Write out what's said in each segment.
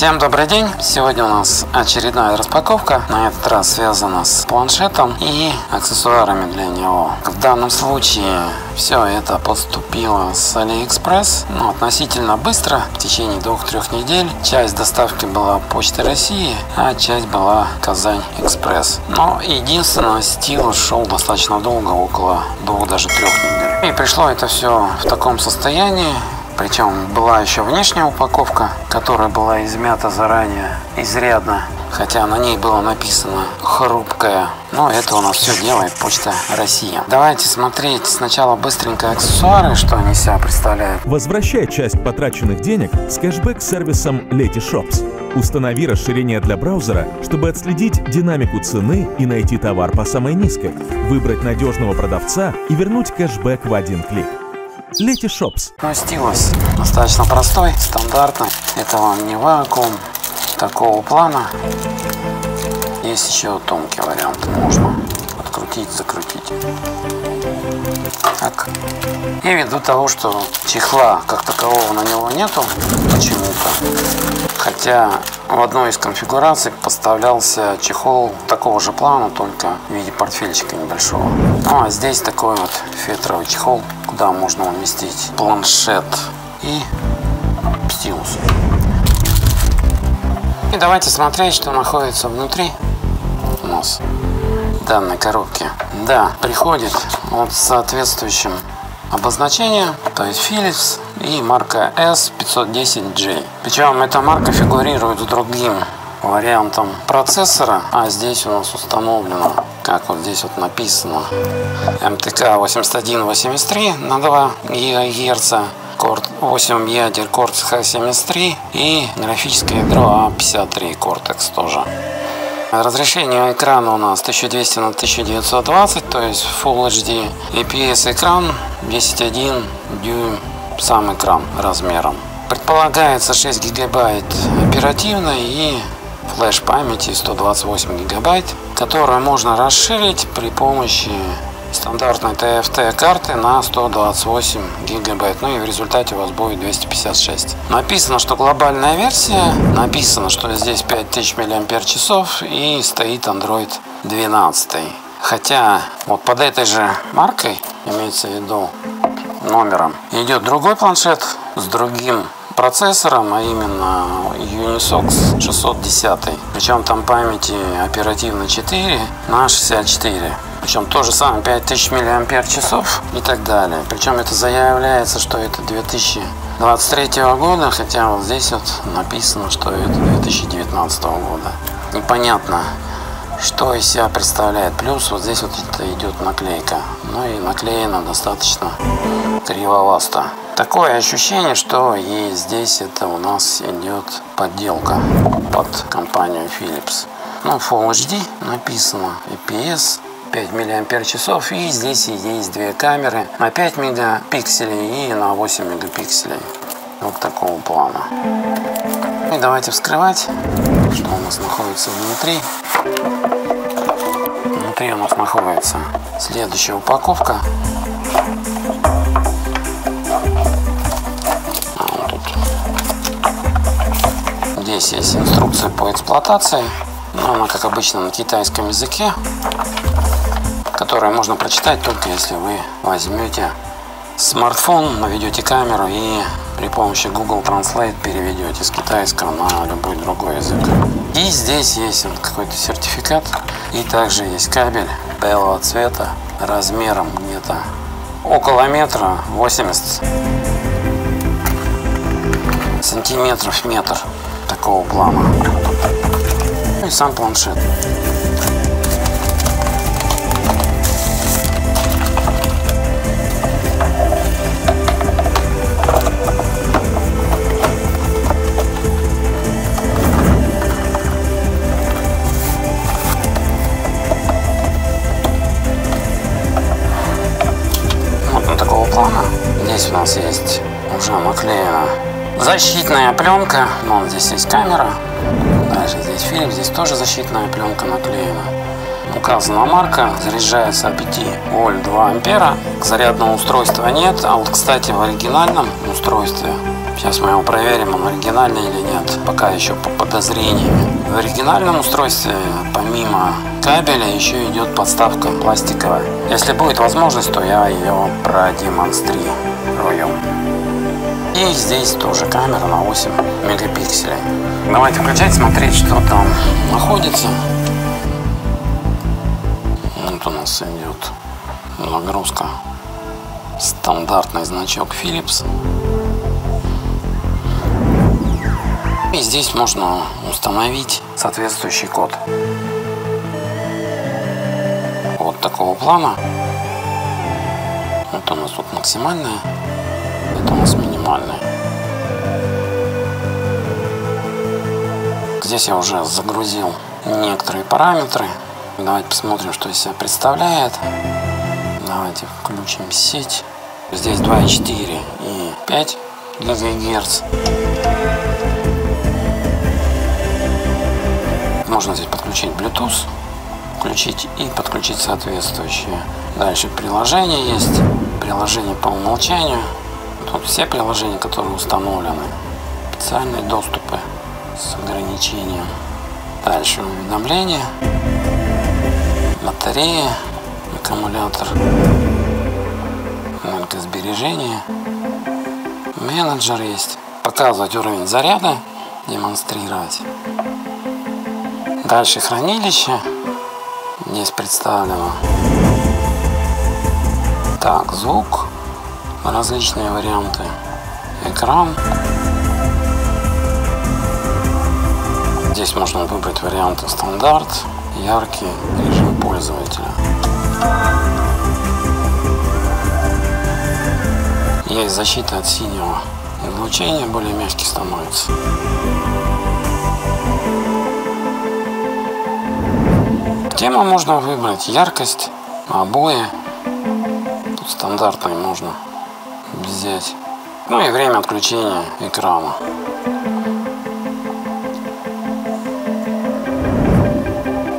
Всем добрый день! Сегодня у нас очередная распаковка, на этот раз связана с планшетом и аксессуарами для него. В данном случае все это поступило с AliExpress, но относительно быстро, в течение 2-3 недель. Часть доставки была Почта России, а часть была Казань-Экспресс. Но единственное, стил шел достаточно долго, около 2-3 недель. И пришло это все в таком состоянии. Причем была еще внешняя упаковка, которая была измята заранее изрядно, хотя на ней было написано «хрупкая». Но это у нас все делает Почта России. Давайте смотреть сначала быстренько аксессуары, что они себя представляют. Возвращай часть потраченных денег с кэшбэк-сервисом Letyshops. Установи расширение для браузера, чтобы отследить динамику цены и найти товар по самой низкой, выбрать надежного продавца и вернуть кэшбэк в один клик. Letyshops. Ну, стилус достаточно простой, стандартный. Это вам не вакуум такого плана. Есть еще тонкий вариант. Можно открутить, закрутить. Так. И ввиду того, что чехла как такового на него нету почему-то. Хотя в одной из конфигураций поставлялся чехол такого же плана, только в виде портфельчика небольшого. Ну а здесь такой вот фетровый чехол, куда можно уместить планшет и стилус. И давайте смотреть, что находится внутри у нас данной коробки. Да, приходит вот с соответствующим обозначением, то есть Philips и марка S510J. Причем эта марка фигурирует с другим вариантом процессора, а здесь у нас установлено, как вот здесь вот написано, MTK8183 на 2 ГГц, 8 ядер Cortex-A73 и графическое ядро A53 Cortex тоже. Разрешение экрана у нас 1200 на 1920, то есть Full HD. IPS экран 10,1 дюйм сам экран размером. Предполагается 6 гигабайт оперативной и флеш памяти 128 гигабайт, которую можно расширить при помощи стандартной TFT карты на 128 гигабайт, ну и в результате у вас будет 256. Написано, что глобальная версия, написано, что здесь 5000 мАч и стоит Android 12. Хотя вот под этой же маркой, имеется в виду номером, идет другой планшет с другим процессором, а именно Unisoc T610. Причем там памяти оперативной 4 на 64. Причем то же самое 5000 мАч и так далее. Причем это заявляется, что это 2023 года, хотя вот здесь вот написано, что это 2019 года. Непонятно, что из себя представляет. Плюс вот здесь вот это идет наклейка. Ну и наклеена достаточно криволасто. Такое ощущение, что и здесь это у нас идет подделка под компанию Philips. Ну, Full HD написано, IPS 5 мАч, и здесь есть две камеры на 5 мегапикселей и на 8 мегапикселей. Вот такого плана. И давайте вскрывать, что у нас находится внутри. Внутри у нас находится следующая упаковка. Здесь есть инструкция по эксплуатации, но она, как обычно, на китайском языке, которую можно прочитать только если вы возьмете смартфон, наведете камеру и при помощи Google Translate переведете с китайского на любой другой язык. И здесь есть какой-то сертификат, и также есть кабель белого цвета размером где-то около 1,80 м, 1 метр такого плана. Ну и сам планшет. Вот он такого плана. Здесь у нас есть уже наклеена защитная пленка, но здесь есть камера, дальше здесь Philips, здесь тоже защитная пленка наклеена. Указана марка, заряжается от 5 вольт 2 ампера, зарядного устройства нет, а вот, кстати, в оригинальном устройстве Сейчас мы его проверим, он оригинальный или нет. Пока еще по подозрениям. В оригинальном устройстве помимо кабеля еще идет подставка пластиковая. Если будет возможность, то я ее продемонстрирую. И здесь тоже камера на 8 мегапикселей. Давайте включать, смотреть, что там находится. Вот у нас идет загрузка. Стандартный значок Philips. И здесь можно установить соответствующий код. Вот такого плана. Это у нас тут максимальное, это у нас минимальное. Здесь я уже загрузил некоторые параметры. Давайте посмотрим, что из себя представляет. Давайте включим сеть. Здесь 2,4 и 5 ГГц. Можно здесь подключить Bluetooth, включить и подключить соответствующие. Дальше приложение есть. Приложение по умолчанию. Тут все приложения, которые установлены. Специальные доступы с ограничением. Дальше уведомления. Батарея. Аккумулятор, энергосбережение, менеджер есть, показывать уровень заряда, демонстрировать. Дальше хранилище, здесь представлено. Так, звук, различные варианты, экран. Здесь можно выбрать варианты стандарт, яркий, режим пользователя. Есть защита от синего излучения, более мягкий становится. Тему можно выбрать, яркость, обои. Тут стандартные можно взять. Ну и время отключения экрана.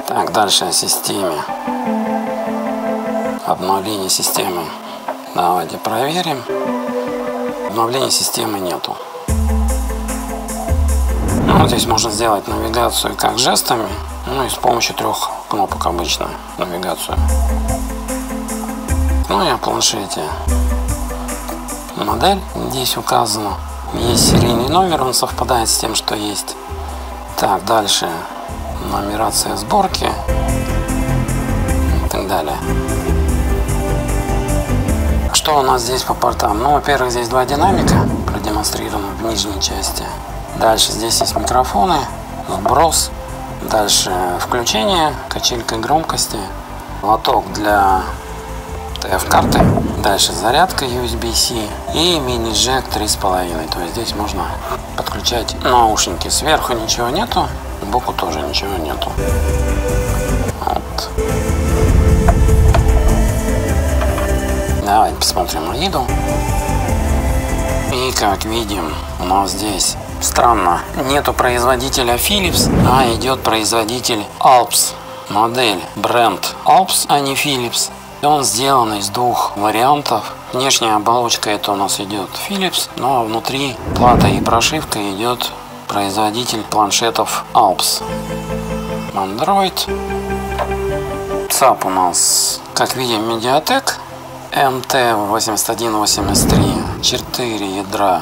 Так, дальше о системе. Обновление системы. Давайте проверим. Обновления системы нету. Ну, здесь можно сделать навигацию как жестами, ну и с помощью 3 кнопок обычно навигацию. Ну и о планшете. Модель здесь указана. Есть серийный номер, он совпадает с тем, что есть. Так, дальше нумерация сборки и так далее. Что у нас здесь по портам? Ну, во-первых, здесь 2 динамика продемонстрированы в нижней части. Дальше здесь есть микрофоны, сброс, дальше включение, качелька громкости, лоток для TF-карты, дальше зарядка USB-C и мини-джек 3,5. То есть здесь можно подключать наушники. Сверху ничего нету, сбоку тоже ничего нету. Вот. Давайте посмотрим AIDA. И как видим, у нас здесь странно, нету производителя Philips, а идет производитель Alps. Модель бренд Alps, а не Philips. Он сделан из 2 вариантов. Внешняя оболочка это у нас идет Philips, но внутри плата и прошивка идет производитель планшетов Alps. Android. ЦАП у нас, как видим, Mediatek. MT8183, 4 ядра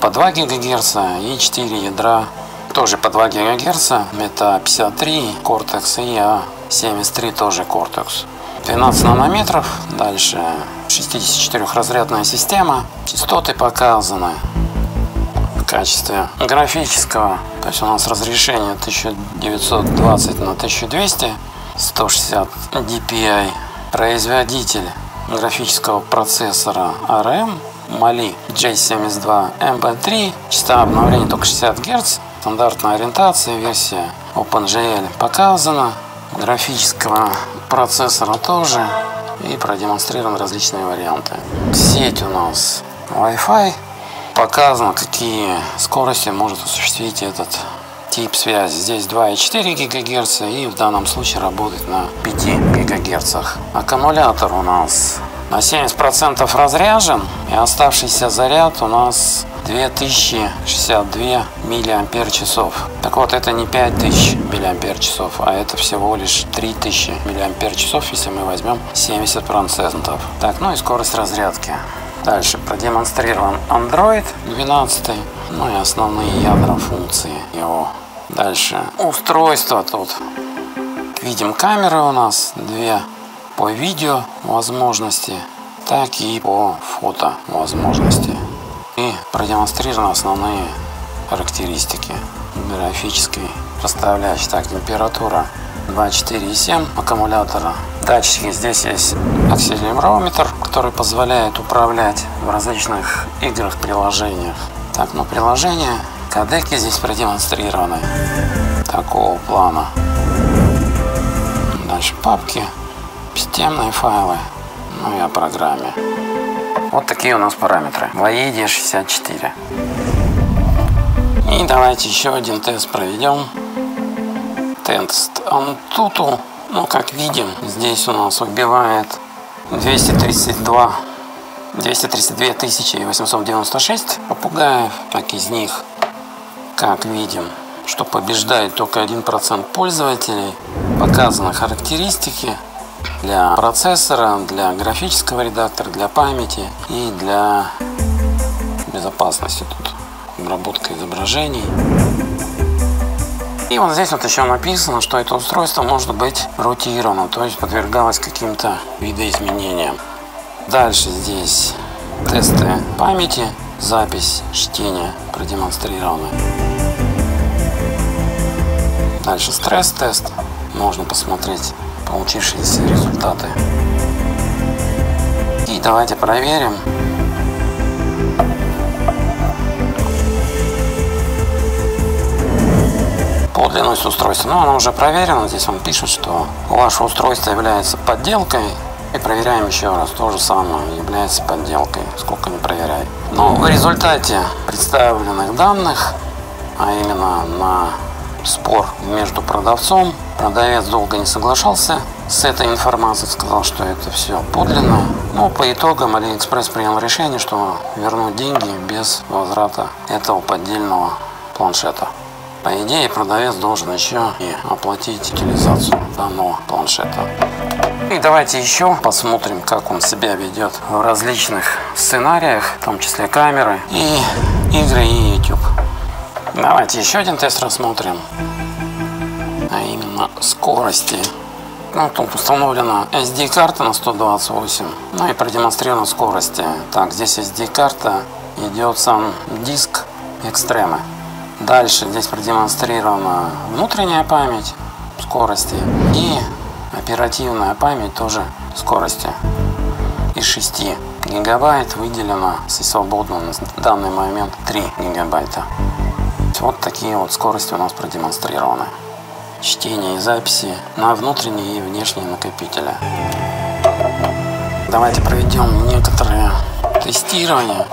по 2 ГГц и 4 ядра тоже по 2 ГГц, это 53, Cortex-A73, тоже Cortex. 12 нанометров, дальше 64-разрядная система, частоты показаны в качестве графического, то есть у нас разрешение 1920 на 1200, 160 dpi, производитель графического процессора ARM Mali G72 MP3, частота обновления только 60 Гц, стандартная ориентация, версия OpenGL показана, графического процессора тоже и продемонстрированы различные варианты. Сеть у нас Wi-Fi, показано, какие скорости может осуществить этот тип связи. Здесь 2,4 ГГц и в данном случае работает на 5 ГГц. Аккумулятор у нас на 70% разряжен, и оставшийся заряд у нас 2062 мАч. Так вот, это не 5000 мАч, а это всего лишь 3000 мАч, если мы возьмем 70%. Так, ну и скорость разрядки. Дальше продемонстрирован Android 12, ну и основные ядра функции его. Дальше устройство тут. Видим, камеры у нас две, по видео возможности, так и по фото возможности. И продемонстрированы основные характеристики графической составляющей. Так, температура 2,4,7 аккумулятора. Датчики, здесь есть акселерометр, который позволяет управлять в различных играх, приложениях. Так, ну приложения, кодеки здесь продемонстрированы такого плана. Дальше папки, системные файлы, ну и о программе. Вот такие у нас параметры в AIDA64. И давайте еще один тест проведем. Тест Antutu. Ну, как видим, здесь у нас убивает 232 896 попугаев. Так, из них, как видим, что побеждает только 1% пользователей. Показаны характеристики для процессора, для графического редактора, для памяти и для безопасности, тут обработка изображений. И вот здесь вот еще написано, что это устройство может быть рутировано, то есть подвергалось каким-то видоизменениям. Дальше здесь тесты памяти, запись, чтение продемонстрированы. Дальше стресс-тест, можно посмотреть получившиеся результаты. И давайте проверим. Подлинность устройства. Ну, оно уже проверено. Здесь он пишет, что ваше устройство является подделкой. И проверяем еще раз. То же самое, является подделкой. Сколько не проверяй. Но в результате представленных данных, а именно на спор между продавцом, продавец долго не соглашался с этой информацией, сказал, что это все подлинно. Но по итогам AliExpress принял решение, что вернуть деньги без возврата этого поддельного планшета. По идее, продавец должен еще и оплатить утилизацию данного планшета. И давайте еще посмотрим, как он себя ведет в различных сценариях, в том числе камеры, и игры, и YouTube. Давайте еще один тест рассмотрим, а именно скорости. Ну, тут установлена SD-карта на 128, ну и продемонстрирована скорости. Так, здесь SD-карта, идет сам диск экстремы. Дальше здесь продемонстрирована внутренняя память скорости и оперативная память тоже скорости. Из 6 гигабайт выделено свободно на данный момент 3 гигабайта. Вот такие вот скорости у нас продемонстрированы. Чтение и записи на внутренние и внешние накопители. Давайте проведем некоторые тестирования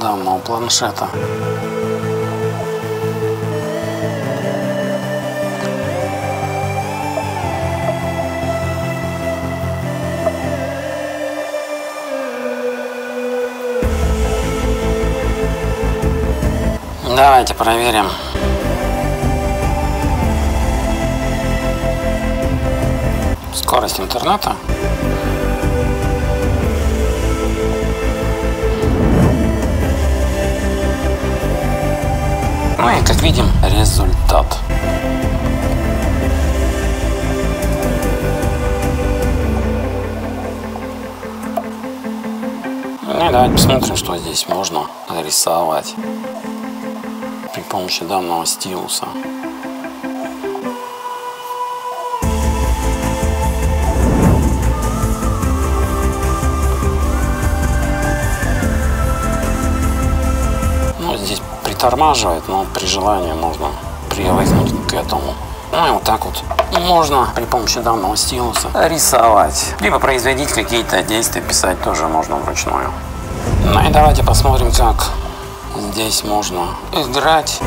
данного планшета. Давайте проверим. Скорость интернета. Ну и, как видим, результат. Ну и давайте посмотрим, что здесь можно рисовать при помощи данного стилуса. Ну, здесь притормаживает, но при желании можно привыкнуть к этому. Ну и вот так вот можно при помощи данного стилуса рисовать, либо производить какие-то действия, писать тоже можно вручную. Ну и давайте посмотрим, как здесь можно играть.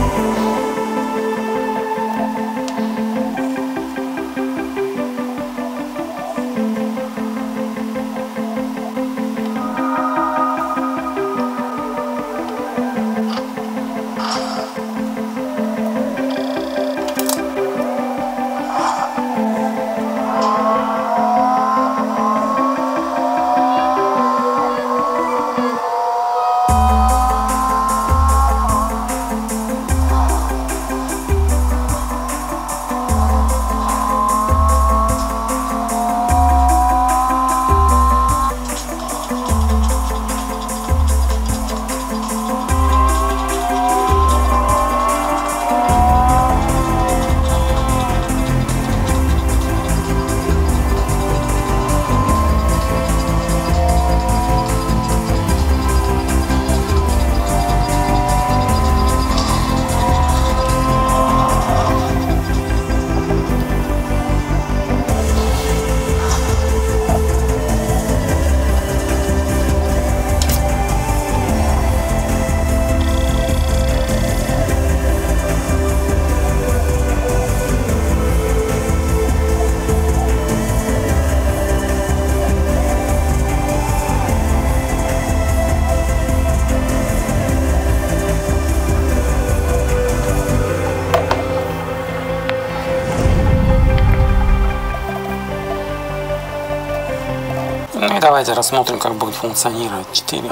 Давайте рассмотрим, как будет функционировать 4.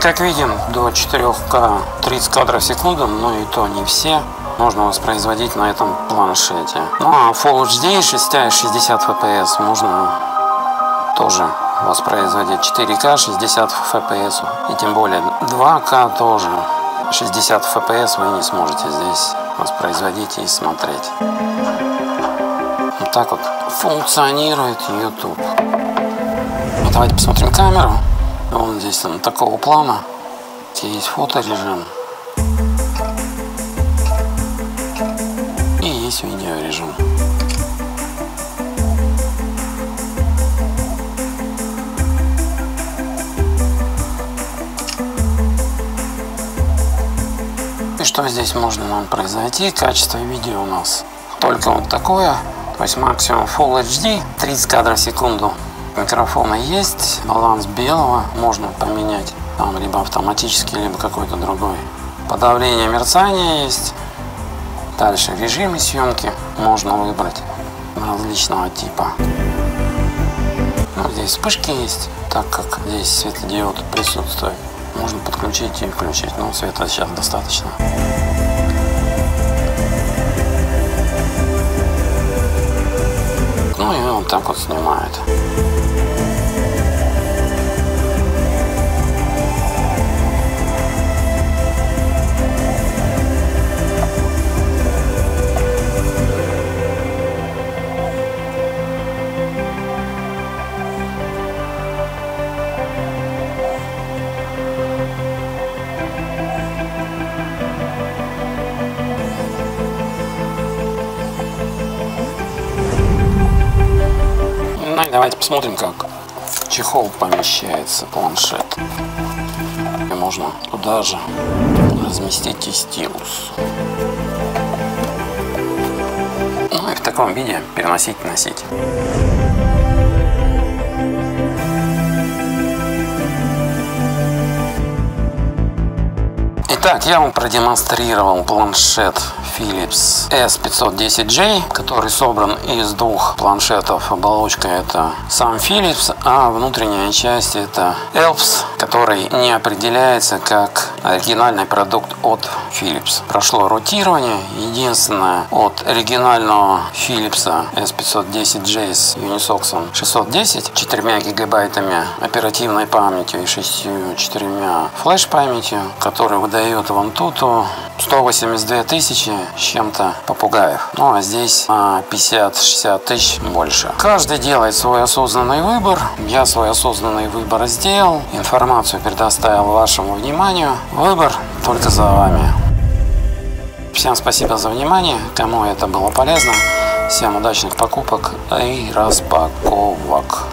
Как видим, до 4К 30 кадров в секунду, но и то не все можно воспроизводить на этом планшете. Ну а Full HD 60 FPS можно тоже воспроизводить 4К 60 FPS, и тем более 2К тоже 60 FPS вы не сможете здесь воспроизводить и смотреть. Вот так вот функционирует YouTube. Давайте посмотрим камеру. Вон здесь он такого плана, есть фоторежим и есть видеорежим. И что здесь можно нам произойти? Качество видео у нас только вот такое, то есть максимум Full HD 30 кадров в секунду. Микрофоны есть, баланс белого можно поменять, там либо автоматический, либо какой-то другой. Подавление мерцания есть. Дальше режимы съемки можно выбрать различного типа. Ну, здесь вспышки есть, так как здесь светодиод присутствует. Можно подключить и включить, но света сейчас достаточно. Ну и он так вот снимает. Давайте посмотрим, как в чехол помещается планшет. И можно туда же разместить и стилус. Ну и в таком виде переносить и носить. Итак, я вам продемонстрировал планшет Philips S510J, который собран из двух планшетов. Оболочка — это сам Philips, а внутренняя часть — это Alps, который не определяется как оригинальный продукт от Philips. Прошло ротирование. Единственное, от оригинального Philips S510J с Unisoc T610, 4 гигабайтами оперативной памяти и 64 флеш-памятью, который выдает в Antutu, 182 тысячи с чем-то попугаев. Ну а здесь 50-60 тысяч больше. Каждый делает свой осознанный выбор. Я свой осознанный выбор сделал. Информацию предоставил вашему вниманию. Выбор только за вами. Всем спасибо за внимание. Кому это было полезно, всем удачных покупок и распаковок.